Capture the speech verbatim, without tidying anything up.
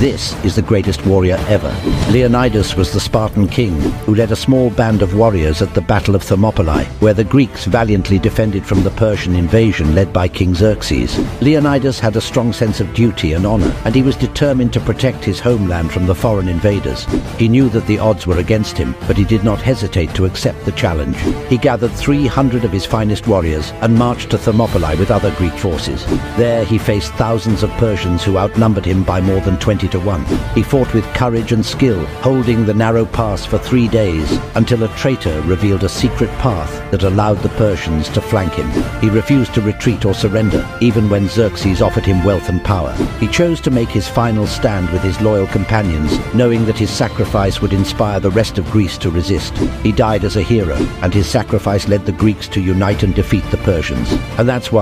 This is the greatest warrior ever. Leonidas was the Spartan king who led a small band of warriors at the Battle of Thermopylae, where the Greeks valiantly defended from the Persian invasion led by King Xerxes. Leonidas had a strong sense of duty and honor, and he was determined to protect his homeland from the foreign invaders. He knew that the odds were against him, but he did not hesitate to accept the challenge. He gathered three hundred of his finest warriors and marched to Thermopylae with other Greek forces. There he faced thousands of Persians who outnumbered him by more than twenty to one. He fought with courage and skill, holding the narrow pass for three days until a traitor revealed a secret path that allowed the Persians to flank him. He refused to retreat or surrender, even when Xerxes offered him wealth and power. He chose to make his final stand with his loyal companions, knowing that his sacrifice would inspire the rest of Greece to resist. He died as a hero, and his sacrifice led the Greeks to unite and defeat the Persians. And that's why